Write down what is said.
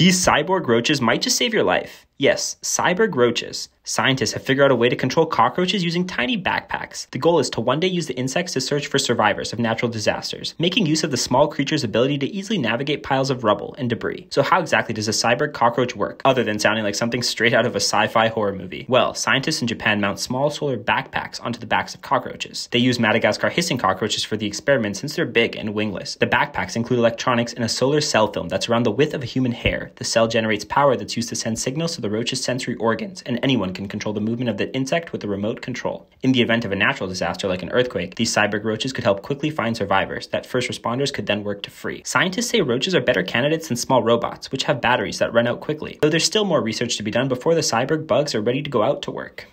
These cyborg roaches might just save your life. Yes, cyborg roaches. Scientists have figured out a way to control cockroaches using tiny backpacks. The goal is to one day use the insects to search for survivors of natural disasters, making use of the small creature's ability to easily navigate piles of rubble and debris. So how exactly does a cyborg cockroach work, other than sounding like something straight out of a sci-fi horror movie? Well, scientists in Japan mount small solar backpacks onto the backs of cockroaches. They use Madagascar hissing cockroaches for the experiment since they're big and wingless. The backpacks include electronics and a solar cell film that's around the width of a human hair. The cell generates power that's used to send signals to the roach's sensory organs, and anyone can control the movement of the insect with a remote control. In the event of a natural disaster like an earthquake, these cyborg roaches could help quickly find survivors that first responders could then work to free. Scientists say roaches are better candidates than small robots, which have batteries that run out quickly, though there's still more research to be done before the cyborg bugs are ready to go out to work.